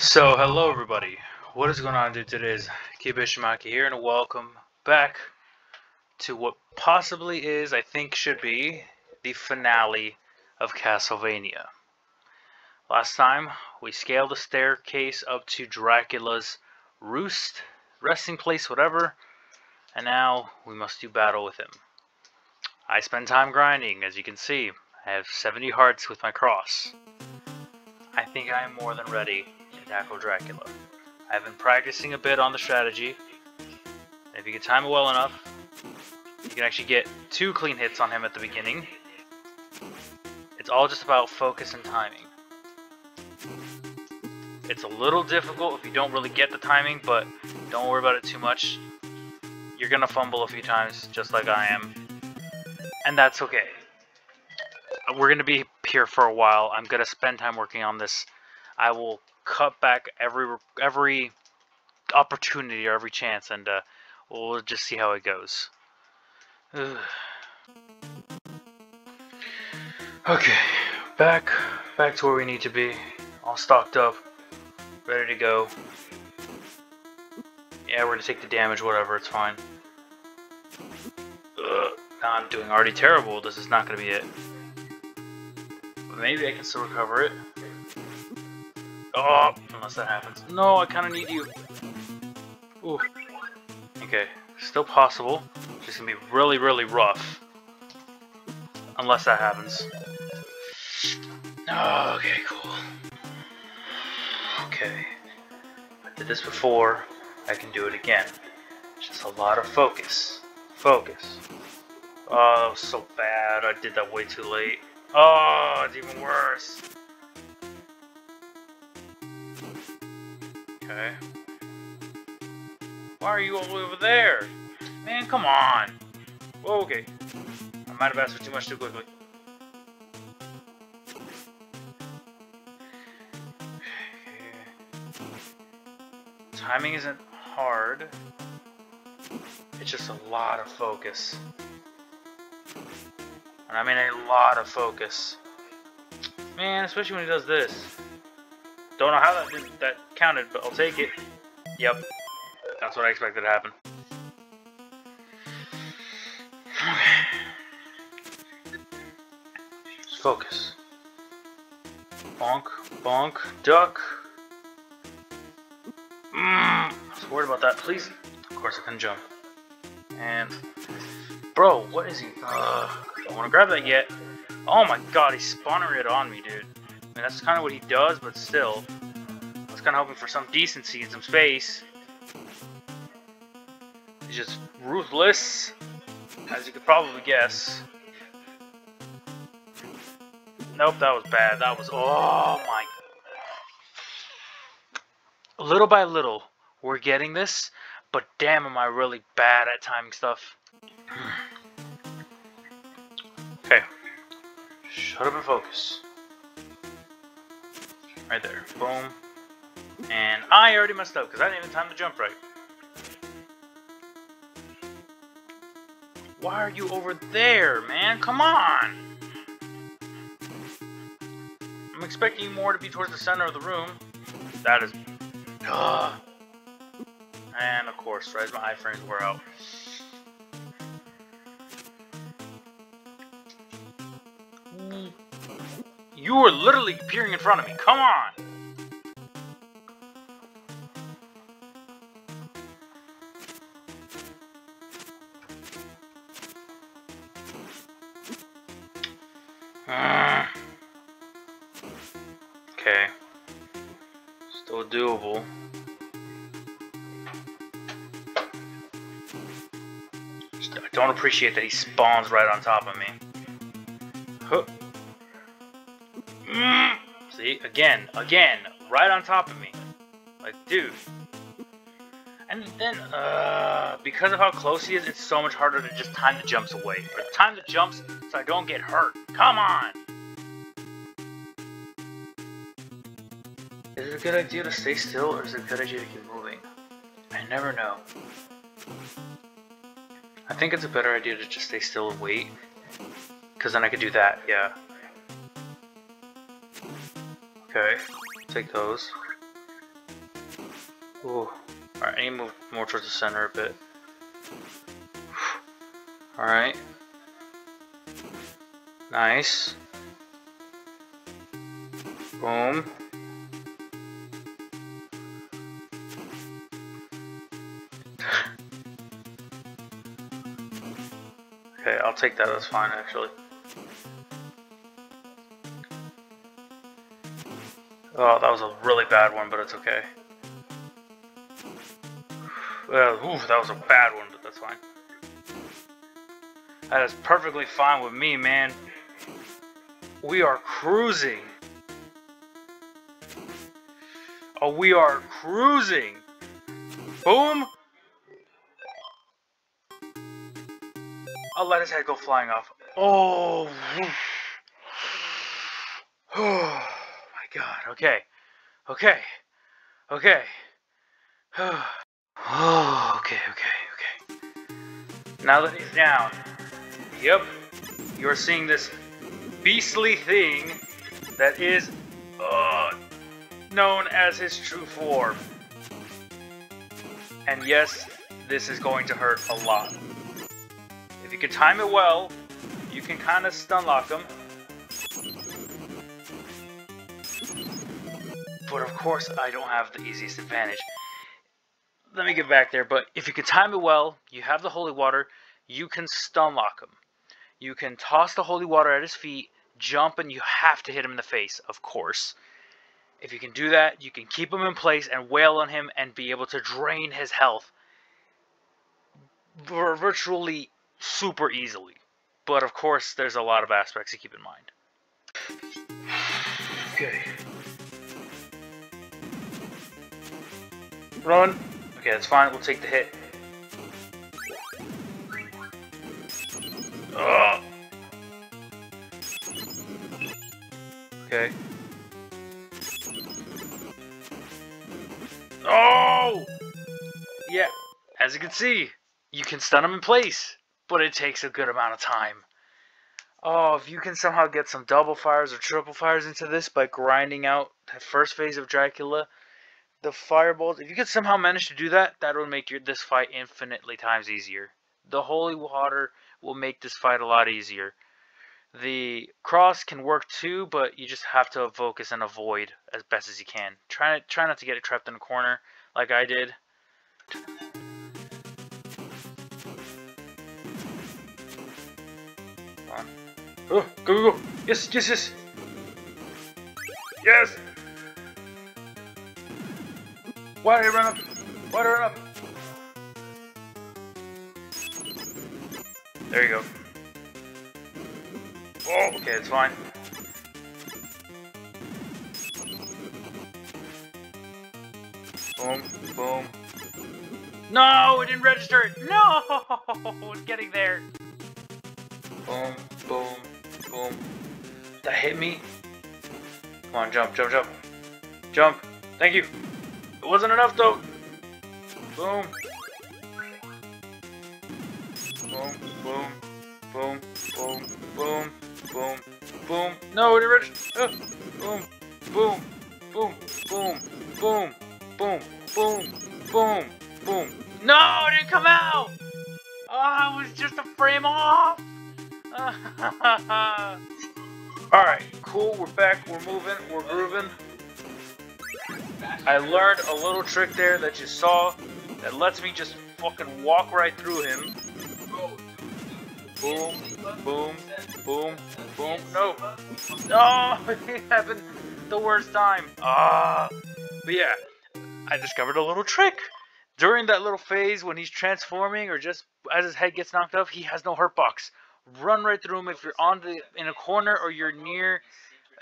So, hello everybody. What is going on, dude? Today is Kiba Shimaki here, and welcome back to what possibly is, I think should be, the finale of Castlevania. Last time, we scaled the staircase up to Dracula's roost, resting place, whatever, and now we must do battle with him. I spend time grinding, as you can see. I have 70 hearts with my cross. I think I am more than ready to tackle Dracula. I've been practicing a bit on the strategy. If you can time it well enough, you can actually get 2 clean hits on him at the beginning. It's all just about focus and timing. It's a little difficult if you don't really get the timing, but don't worry about it too much. You're gonna fumble a few times, just like I am. And that's okay. We're gonna be here for a while. I'm gonna spend time working on this. I will cut back every opportunity or every chance, and we'll just see how it goes. Ugh. Okay, back to where we need to be. All stocked up, ready to go. Yeah, we're gonna take the damage, whatever. It's fine. Ugh. Now I'm doing already terrible. This is not gonna be it. But maybe I can still recover it. Oh, unless that happens. No, I kind of need you. Ooh. Okay, still possible. Just gonna be really, really rough. Unless that happens. Oh, okay, cool. Okay. I did this before. I can do it again. Just a lot of focus. Focus. Oh, that was so bad. I did that way too late. Oh, it's even worse. Okay. Why are you all the way over there? Man, come on. Whoa, okay. I might have asked for too much too quickly. Okay. Timing isn't hard. It's just a lot of focus. And I mean a lot of focus. Man, especially when he does this. Don't know how that counted, but I'll take it. Yep. That's what I expected to happen. Okay. Just focus. Bonk, bonk, duck. I was worried about that, please. Of course I couldn't jump. And... Bro, what is he? Don't want to grab that yet. Oh my god, he's spawning it on me, dude. I mean, that's kind of what he does, but still. I was kind of hoping for some decency and some space. He's just ruthless, as you could probably guess. Nope, that was bad. That was... Oh my... Little by little, we're getting this, but damn am I really bad at timing stuff. Okay. Shut up and focus. Right there. Boom. And I already messed up because I didn't even time to jump right. Why are you over there, man? Come on! I'm expecting you more to be towards the center of the room. That is... And of course, right as my iframes were out. You were literally peering in front of me. Come on! Okay. Still doable. I don't appreciate that he spawns right on top of me. Huh. See, again, right on top of me. Like, dude. And then, because of how close he is, it's so much harder to just time the jumps away. Or time the jumps so I don't get hurt. Come on! Is it a good idea to stay still, or is it a good idea to keep moving? I never know. I think it's a better idea to just stay still and wait. Because then I could do that, yeah. Okay, take those. Ooh. Alright, I need to move more towards the center a bit. Alright. Nice. Boom. Okay, I'll take that, that's fine actually. Oh, that was a really bad one, but it's okay. Oof, that was a bad one, but that's fine. That is perfectly fine with me, man. We are cruising. Oh, we are cruising. Boom. I'll let his head go flying off. Oh. Oh my God. Okay. Okay. Okay. Oh, okay. Now that he's down. Yep. You're seeing this beastly thing that is known as his true form. And yes, this is going to hurt a lot. If you can time it well, you can kind of stun lock him. But of course, I don't have the easiest advantage. Let me get back there, but if you can time it well, you have the holy water, you can stun lock him. You can toss the holy water at his feet, jump, and you have to hit him in the face, of course. If you can do that, you can keep him in place and wail on him and be able to drain his health virtually super easily. But of course, there's a lot of aspects to keep in mind. Okay. Run. Okay, that's fine. We'll take the hit. Ugh. Okay. Oh! Yeah, as you can see, you can stun him in place, but it takes a good amount of time. Oh, if you can somehow get some double fires or triple fires into this by grinding out the first phase of Dracula, the fireballs, if you could somehow manage to do that, that would make this fight infinitely times easier. The holy water will make this fight a lot easier. The cross can work too, but you just have to focus and avoid as best as you can. Try not to get it trapped in a corner like I did. Oh, go. Yes. Yes! Why did I run up? There you go. Oh, okay, it's fine. Boom, boom. No, it didn't register it. No, it's getting there. Boom, boom, boom. That hit me. Come on, jump. Jump. Thank you. It wasn't enough though. Boom. Boom. No, it already. Boom. No, it didn't come out. Oh, I was just a frame off. All right, cool. We're back. We're moving. We're grooving. I learned a little trick there that you saw that lets me just fucking walk right through him. Boom. No, it happened the worst time. But yeah, I discovered a little trick. During that little phase when he's transforming or just as his head gets knocked off, he has no hurt box. Run right through him if you're in a corner or you're near,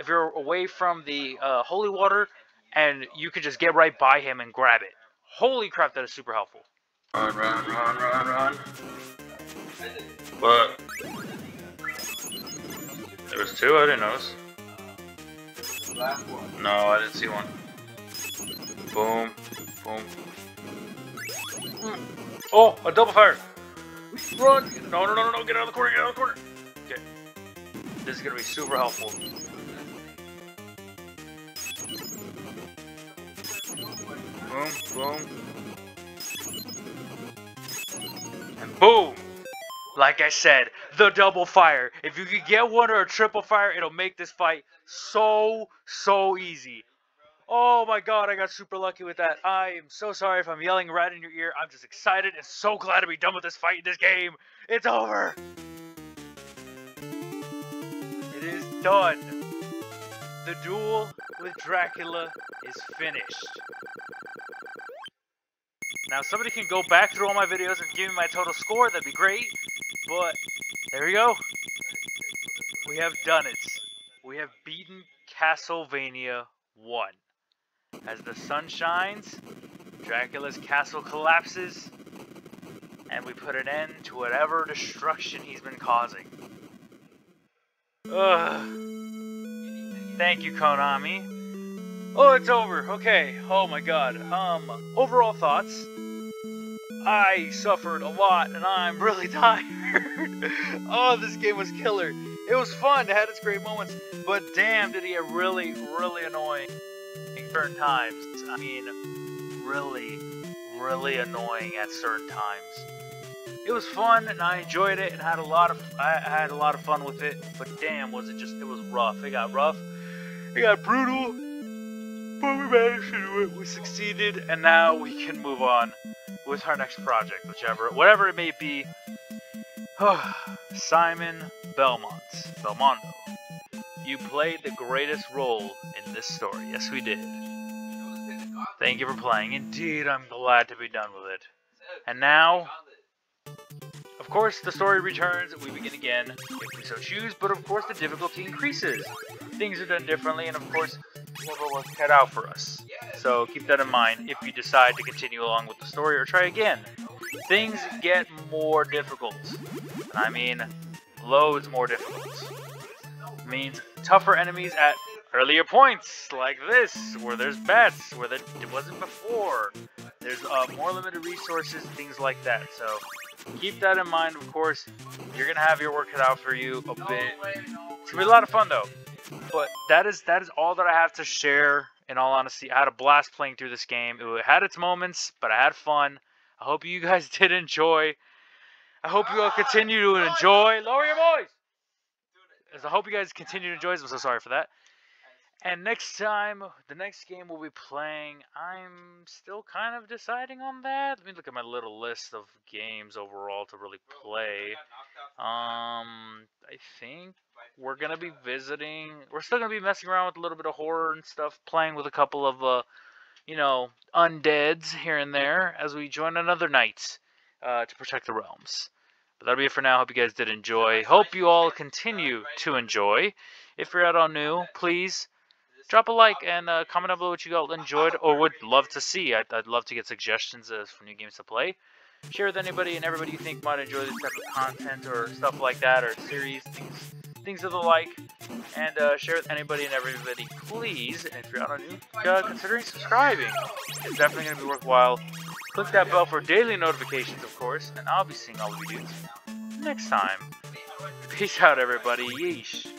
if you're away from the holy water, and you can just get right by him and grab it. Holy crap, that is super helpful. Run. But there was two, I didn't notice. No, I didn't see one. Boom. Oh, a double fire! Run! No, get out of the corner, Okay. This is gonna be super helpful. boom, boom. And boom! Like I said, the double fire. If you could get one or a triple fire, it'll make this fight so easy. Oh my god, I got super lucky with that. I am so sorry if I'm yelling right in your ear. I'm just excited and so glad to be done with this fight in this game. It's over. It is done. The duel with Dracula is finished. Now, if somebody can go back through all my videos and give me my total score, that'd be great. But there we go. We have done it. We have beaten Castlevania 1. As the sun shines, Dracula's castle collapses, and we put an end to whatever destruction he's been causing. Ugh. Thank you, Konami. Oh, it's over. Okay. Oh my god. Overall thoughts. I suffered a lot and I'm really tired. Oh, this game was killer. It was fun. It had its great moments. But damn, did it get really annoying at certain times. I mean, really annoying at certain times. It was fun and I enjoyed it and had a lot of fun with it. But damn, was it just was rough. It got rough. It got brutal. But we managed to do it, we succeeded, and now we can move on with our next project, whatever it may be. Simon Belmont, Belmondo, you played the greatest role in this story. Yes, we did. Thank you for playing. Indeed, I'm glad to be done with it. And now, of course, the story returns, we begin again, if we so choose, but of course the difficulty increases. Things are done differently, and of course, level was cut out for us, so keep that in mind if you decide to continue along with the story or try again. Things get more difficult, and I mean loads more difficult. It means tougher enemies at earlier points like this, where there's bats, where there wasn't before. There's more limited resources, things like that, so keep that in mind. Of course, you're gonna have your work cut out for you a bit. It's gonna be a lot of fun though. But that is all that I have to share, in all honesty. I had a blast playing through this game. It had its moments, but I had fun. I hope you guys did enjoy. I hope you all continue to enjoy. Lower your voice! I hope you guys continue to enjoy. I'm so sorry for that. And next time, the next game we'll be playing, I'm still kind of deciding on that. Let me look at my little list of games overall to really play. I think we're going to be visiting. We're still going to be messing around with a little bit of horror and stuff, playing with a couple of, you know, undeads here and there as we join another night to protect the realms. But that'll be it for now. Hope you guys did enjoy. Hope you all continue to enjoy. If you're at all new, please drop a like and comment down below what you all enjoyed or would love to see. I'd love to get suggestions for new games to play. Share with anybody and everybody you think might enjoy this type of content or stuff like that, or series, things of the like. And share with anybody and everybody, please. And if you're out on new, considering subscribing. It's definitely going to be worthwhile. Click that bell for daily notifications, of course. And I'll be seeing all of you dudes next time. Peace out, everybody. Yeesh.